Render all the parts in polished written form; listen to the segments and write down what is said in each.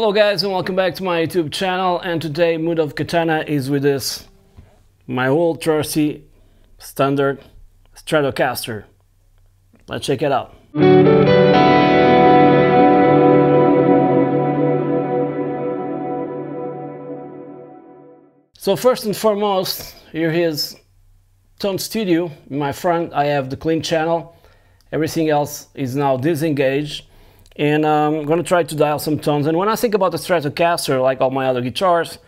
Hello guys and welcome back to my YouTube channel, and today Mood of Katana is with this my old trusty standard Stratocaster. Let's check it out. So first and foremost, here is Tone Studio. In my front I have the clean channel, everything else is now disengaged. And I'm going to try to dial some tones. And when I think about the Stratocaster, like all my other guitars,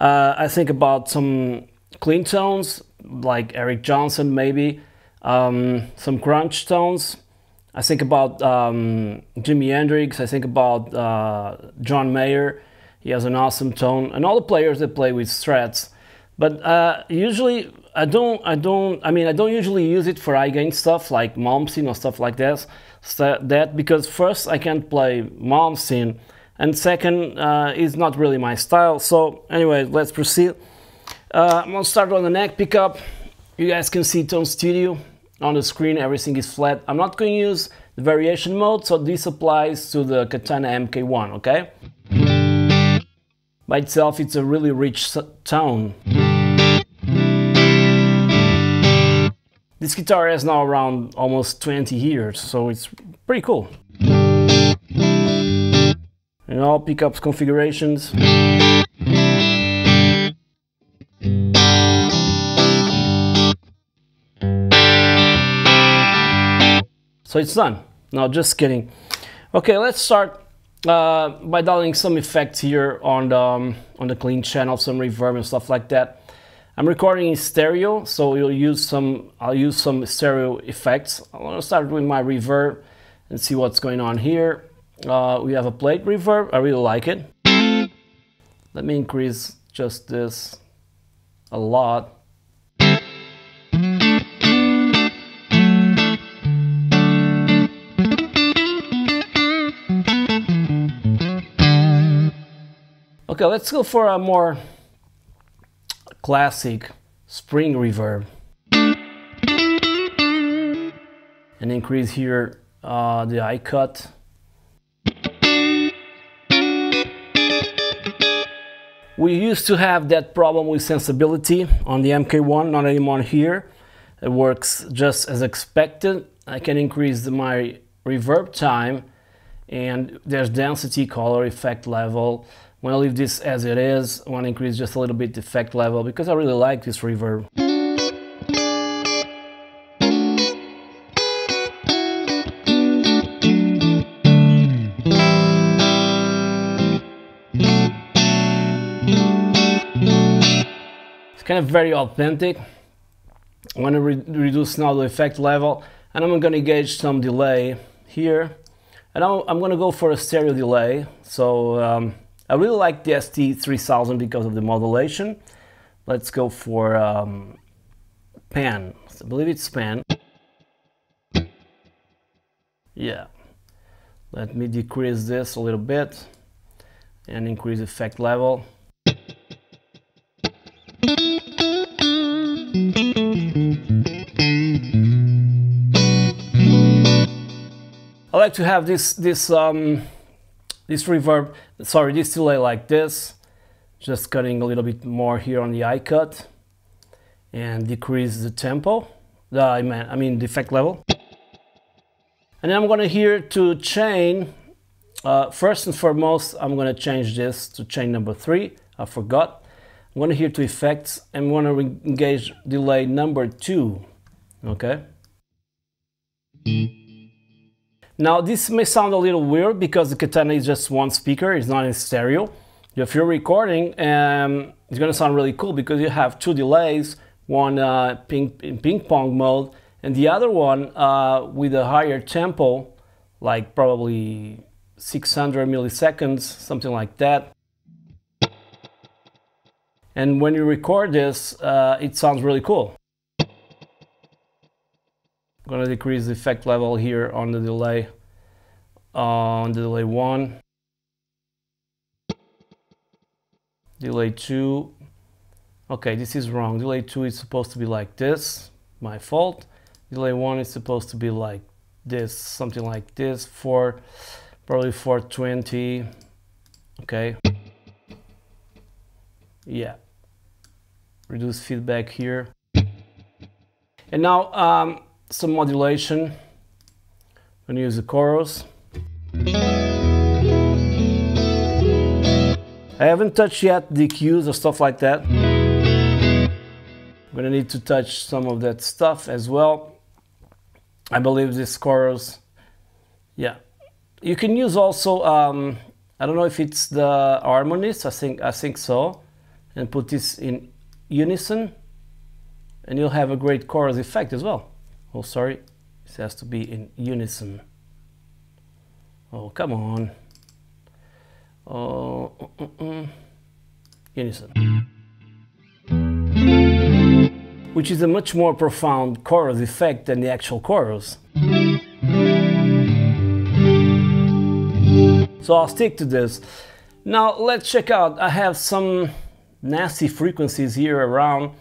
I think about some clean tones, like Eric Johnson maybe, some crunch tones. I think about Jimi Hendrix, I think about John Mayer, he has an awesome tone, and all the players that play with strats. But usually I don't usually use it for high-gain stuff like Malmsteen or stuff like this, because first I can't play Malmsteen, and second is not really my style. So anyway, let's proceed. I'm gonna start on the neck pickup. You guys can see Tone Studio on the screen, everything is flat. I'm not going to use the variation mode, so this applies to the Katana MK1, okay? By itself it's a really rich tone. This guitar has now around almost 20 years, so it's pretty cool. And all pickups configurations. So it's done. No, just kidding. Okay, let's start by dialing some effects here on the clean channel, some reverb and stuff like that. I'm recording in stereo, so I'll use some stereo effects. I'm gonna start with my reverb and see what's going on here. We have a plate reverb, I really like it. Let me increase just this a lot. Okay, let's go for a more classic spring reverb and increase here the eye cut. We used to have that problem with sensibility on the MK1, not anymore here. It works just as expected. I can increase my reverb time, and there's density, color, effect level. I'm gonna leave this as it is. I want to increase just a little bit the effect level because I really like this reverb. It's kind of very authentic. I'm gonna reduce now the effect level, and I'm gonna engage some delay here. And I'm gonna go for a stereo delay. So I really like the ST-3000 because of the modulation. Let's go for pan. I believe it's pan. Yeah. Let me decrease this a little bit and increase effect level. I like to have this delay like this, just cutting a little bit more here on the eye cut and decrease the tempo, I mean the effect level. And then I'm gonna here to chain, first and foremost I'm gonna change this to chain number 3, I forgot. I'm gonna here to effects and I'm gonna engage delay number 2, okay? Now this may sound a little weird because the Katana is just one speaker, it's not in stereo. If you're recording, it's gonna sound really cool because you have two delays, one in ping-pong mode and the other one with a higher tempo, like probably 600 milliseconds, something like that. And when you record this, it sounds really cool. Gonna decrease the effect level here on the delay, on delay 1, delay 2. Okay, this is wrong. Delay 2 is supposed to be like this. My fault. Delay 1 is supposed to be like this, something like this. Probably 420. okay? Yeah, reduce feedback here. And now some modulation. I'm gonna use the chorus. I haven't touched yet DQs or stuff like that. I'm gonna need to touch some of that stuff as well. I believe this chorus, yeah. You can use also, I don't know if it's the harmonies, I think so, and put this in unison, and you'll have a great chorus effect as well. Oh, sorry, this has to be in unison. Oh, come on. Oh, unison. Which is a much more profound chorus effect than the actual chorus. So I'll stick to this. Now let's check out, I have some nasty frequencies here around,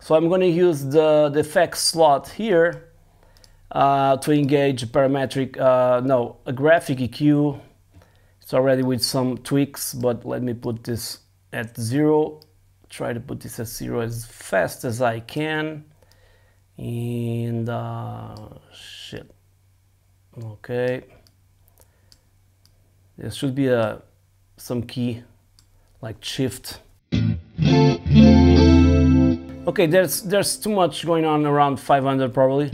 so I'm going to use the effects slot here to engage a parametric, a graphic EQ. It's already with some tweaks, but let me put this at 0. Try to put this at 0 as fast as I can. And shit. Okay. There should be some key like shift. Okay, there's too much going on around 500 probably.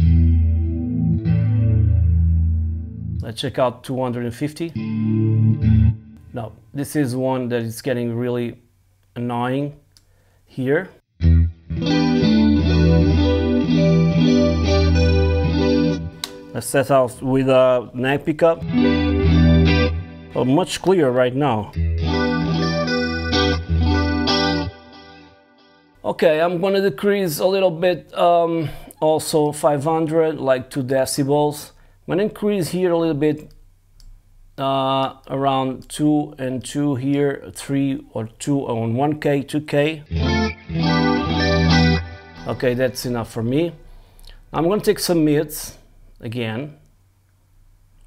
Let's check out 250. Now, this is one that is getting really annoying here. Let's set out with a neck pickup. Oh, much clearer right now. Okay, I'm gonna decrease a little bit, also 500, like 2 decibels. I'm gonna increase here a little bit, around 2 and 2 here, 3 or 2 on 1K, 2K. Okay, that's enough for me. I'm gonna take some mids again.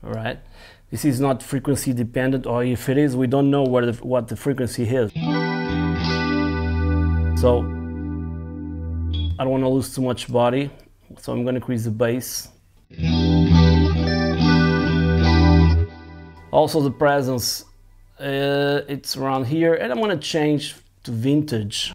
All right. This is not frequency dependent, or if it is, we don't know what the frequency is. So I don't want to lose too much body, so I'm going to increase the bass. Also the presence, it's around here, and I'm going to change to vintage.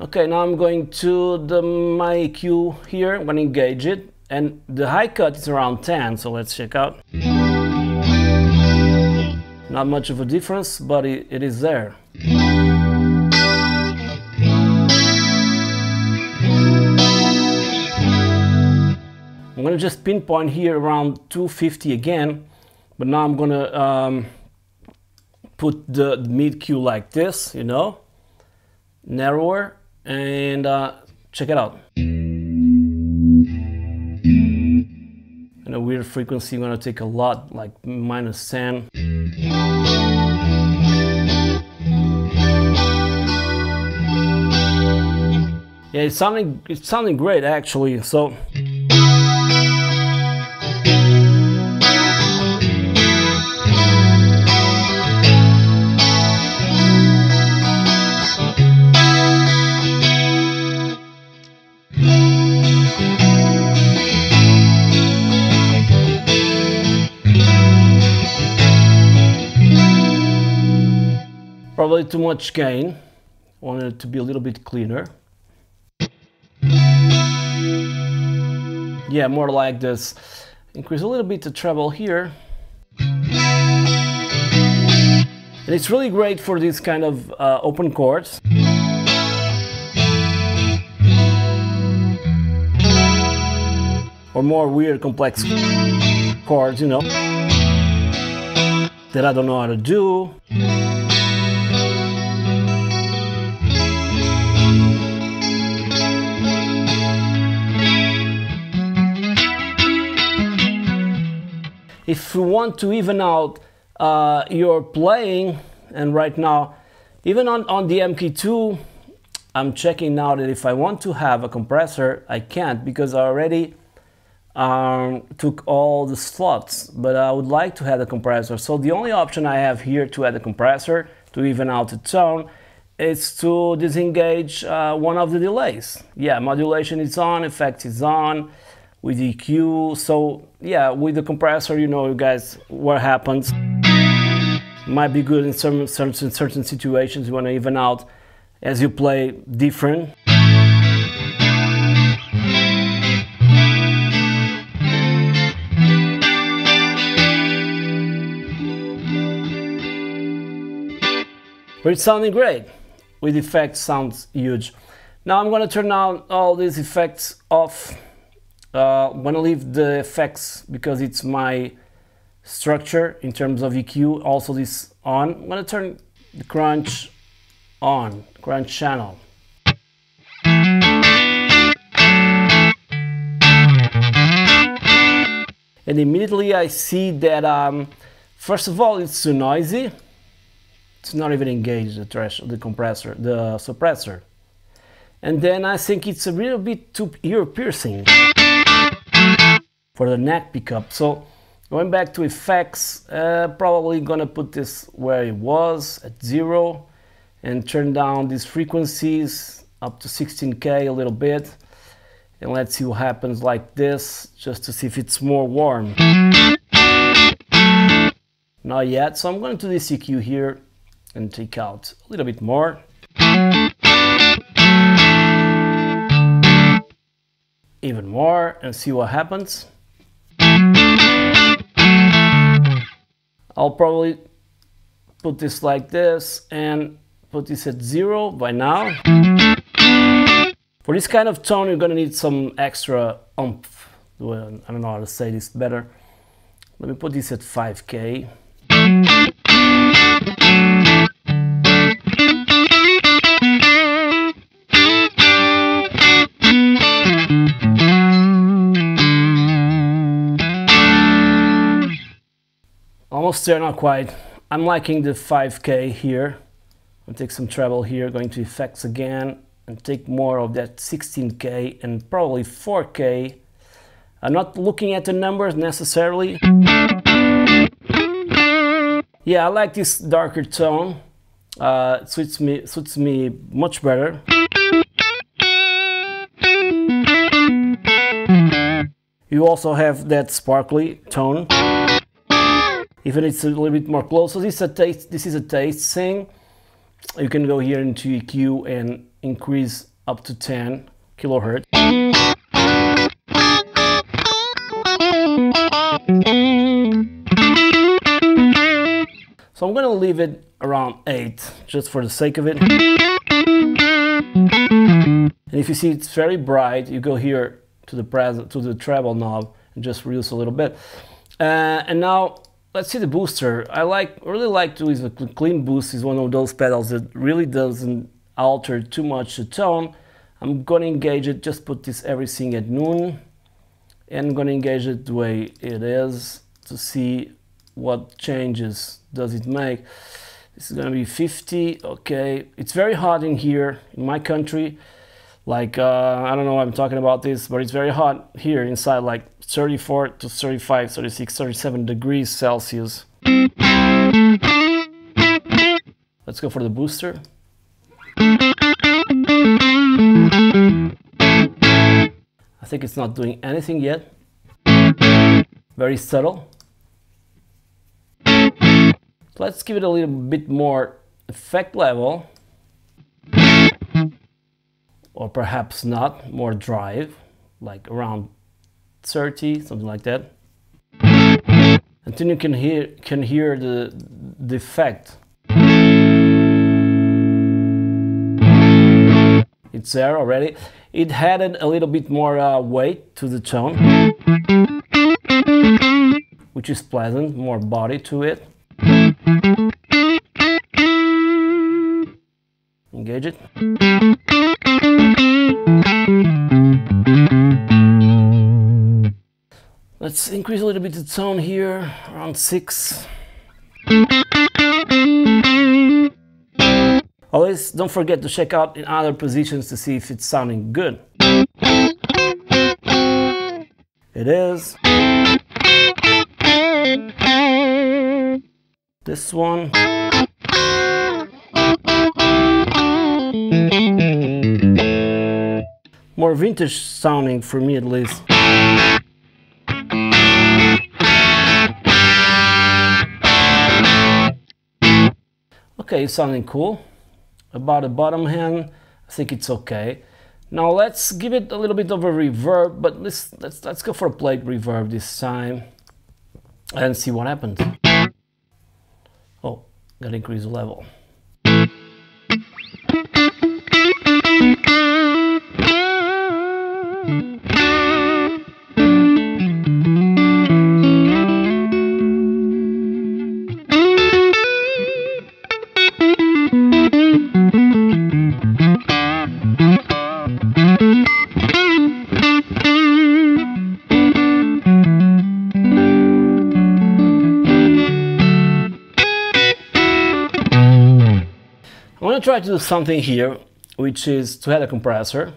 Okay, now I'm going to my EQ here, I'm going to engage it. And the high cut is around 10, so let's check out. Not much of a difference, but it is there. I'm going to just pinpoint here around 250 again, but now I'm going to put the mid Q like this, you know, narrower, and check it out. A weird frequency, I'm gonna take a lot, like minus 10. Yeah, it's sounding great actually. So probably too much gain, wanted it to be a little bit cleaner. Yeah, more like this. Increase a little bit the treble here. And it's really great for these kind of open chords. Or more weird complex chords, you know, that I don't know how to do. If you want to even out your playing, and right now, even on the MK2, I'm checking now that if I want to have a compressor, I can't, because I already took all the slots, but I would like to add a compressor. So the only option I have here to add a compressor to even out the tone is to disengage one of the delays. Yeah, modulation is on, effect is on, with EQ. So yeah, with the compressor, you know, you guys, what happens. Might be good in certain situations. You want to even out as you play different. But it's sounding great. With effects, sounds huge. Now I'm going to turn on all these effects off. I'm going to leave the effects because it's my structure in terms of EQ. Also this on. I'm going to turn the crunch on, crunch channel. And immediately I see that, first of all, it's too noisy. It's not even engaged, the threshold, the compressor, the suppressor. And then I think it's a little bit too ear-piercing for the neck pickup. So going back to effects, probably gonna put this where it was, at 0, and turn down these frequencies up to 16K a little bit. And let's see what happens like this, just to see if it's more warm. Not yet, so I'm going to do this EQ here and take out a little bit more. Even more, and see what happens. I'll probably put this like this and put this at 0 by now. For this kind of tone, you're gonna need some extra oomph. Well, I don't know how to say this better. Let me put this at 5K. Almost there, not quite. I'm liking the 5K here. I'll take some treble here, going to effects again, and take more of that 16K and probably 4K. I'm not looking at the numbers necessarily. Yeah, I like this darker tone. It suits me much better. You also have that sparkly tone. Even it's a little bit more close. So this is a taste thing. You can go here into EQ and increase up to 10 kilohertz. So I'm gonna leave it around 8 just for the sake of it. And if you see it's very bright, you go here to the treble knob and just reduce a little bit. And now let's see the booster. I really like to use a clean boost. It's one of those pedals that really doesn't alter too much the tone. I'm gonna engage it, just put this everything at noon, and I'm gonna engage it the way it is to see what changes does it make. This is gonna be 50, okay. It's very hot in here, in my country. Like, I don't know why I'm talking about this, but it's very hot here inside, like 34 to 35, 36, 37 degrees Celsius. Let's go for the booster. I think it's not doing anything yet. Very subtle. Let's give it a little bit more effect level. Or perhaps not, more drive, like around 30, something like that. And then you can hear the effect. It's there already. It added a little bit more weight to the tone, which is pleasant, more body to it. Engage it. Let's increase a little bit the tone here, around 6. Always don't forget to check out in other positions to see if it's sounding good. It is. This one. More vintage sounding for me at least. Okay, sounding cool. About the bottom hand, I think it's okay. Now let's give it a little bit of a reverb, but let's go for a plate reverb this time and see what happens. Oh, gotta increase the level. Try to do something here, which is to add a compressor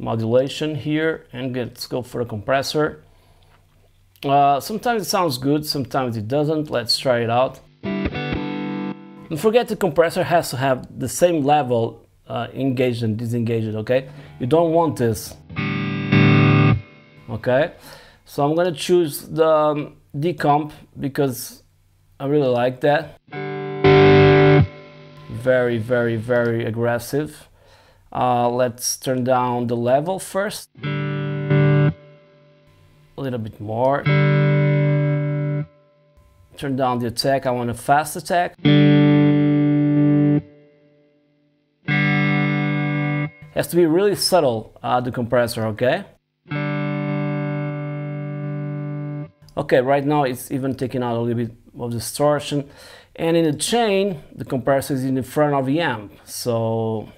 modulation here, and let's go for a compressor. Sometimes it sounds good, sometimes it doesn't. Let's try it out. Don't forget the compressor has to have the same level engaged and disengaged. Okay, you don't want this. Okay, so I'm gonna choose the D-comp because I really like that. Very aggressive. Let's turn down the level first. A little bit more. Turn down the attack, I want a fast attack. It has to be really subtle, the compressor, okay? Okay, right now it's even taking out a little bit of distortion. And in the chain, the compressor is in the front of the amp, so...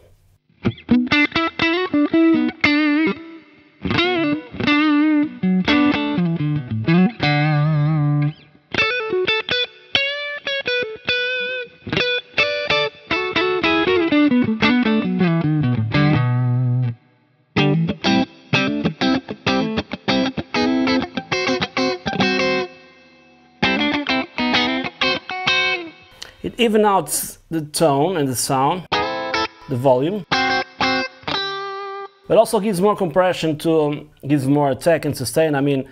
It even out the tone and the sound, the volume, but also gives more compression to gives more attack and sustain. I mean,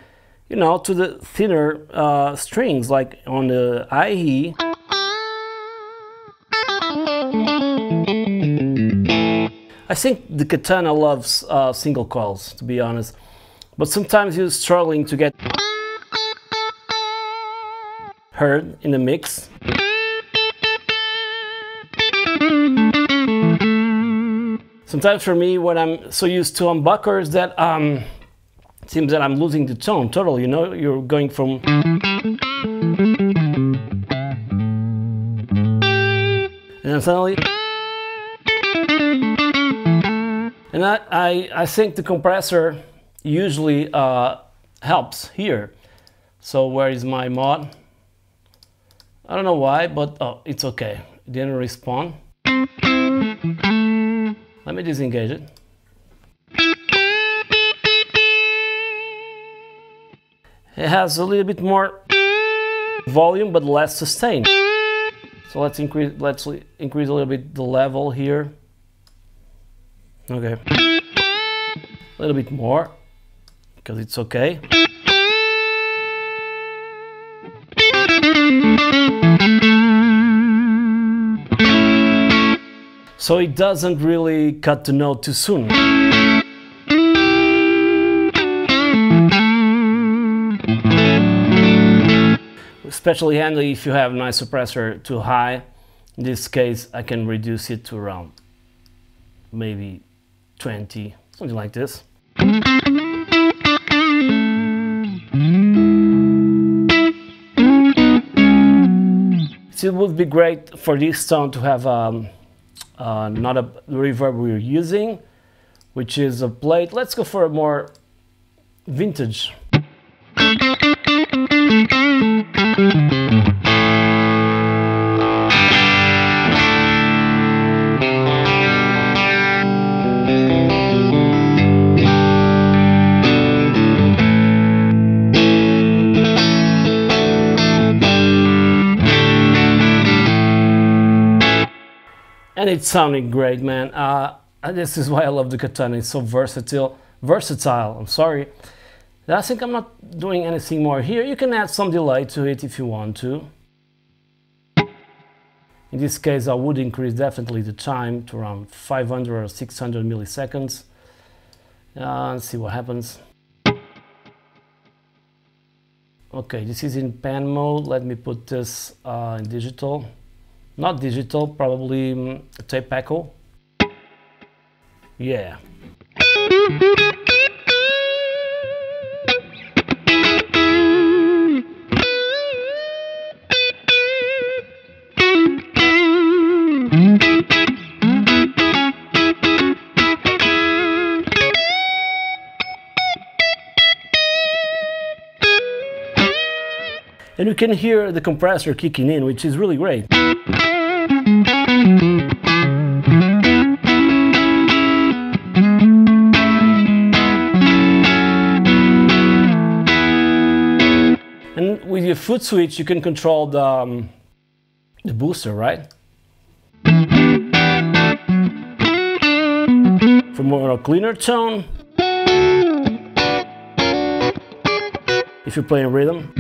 you know, to the thinner strings, like on the IE. I think the Katana loves single coils, to be honest, but sometimes you're struggling to get heard in the mix. Sometimes for me, when I'm so used to humbuckers, that it seems that I'm losing the tone totally, you know, you're going from... And then suddenly... And I think the compressor usually helps here. So where is my mod? I don't know why, but oh, it's okay. It didn't respond. Let me disengage it. It has a little bit more volume but less sustain. So let's increase a little bit the level here. Okay. A little bit more because it's okay. So it doesn't really cut the note too soon. Especially handy if you have my suppressor too high. In this case, I can reduce it to around maybe 20, something like this. So it would be great for this tone to have not a reverb we're using, which is a plate. Let's go for a more vintage. and it's sounding great, man. This is why I love the Katana. It's so versatile. I'm sorry. I think I'm not doing anything more here. You can add some delay to it if you want to. In this case, I would increase definitely the time to around 500 or 600 milliseconds. And see what happens. Okay, this is in pan mode. Let me put this in digital. Not digital, probably tape echo. Yeah. And you can hear the compressor kicking in, which is really great. And with your foot switch, you can control the booster, right? For more of a cleaner tone. If you're playing rhythm.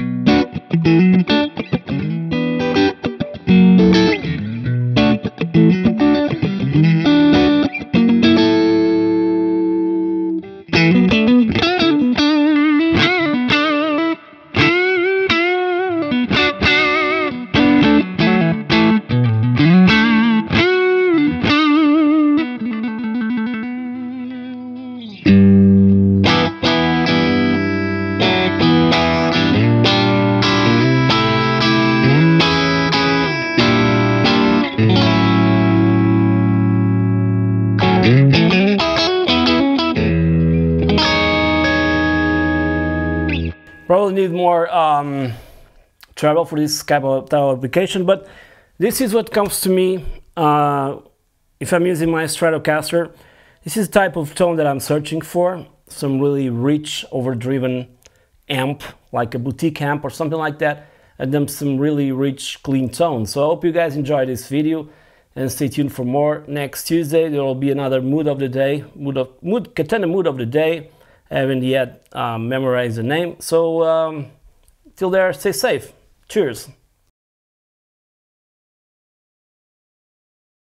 Probably need more travel for this type of application, but this is what comes to me if I'm using my Stratocaster. This is the type of tone that I'm searching for, some really rich, overdriven amp, like a boutique amp or something like that, and then some really rich, clean tone. So I hope you guys enjoyed this video and stay tuned for more. Next Tuesday, there will be another Mood of the Day, Katana Mood of the Day. I haven't yet memorized the name, so till there, stay safe. Cheers!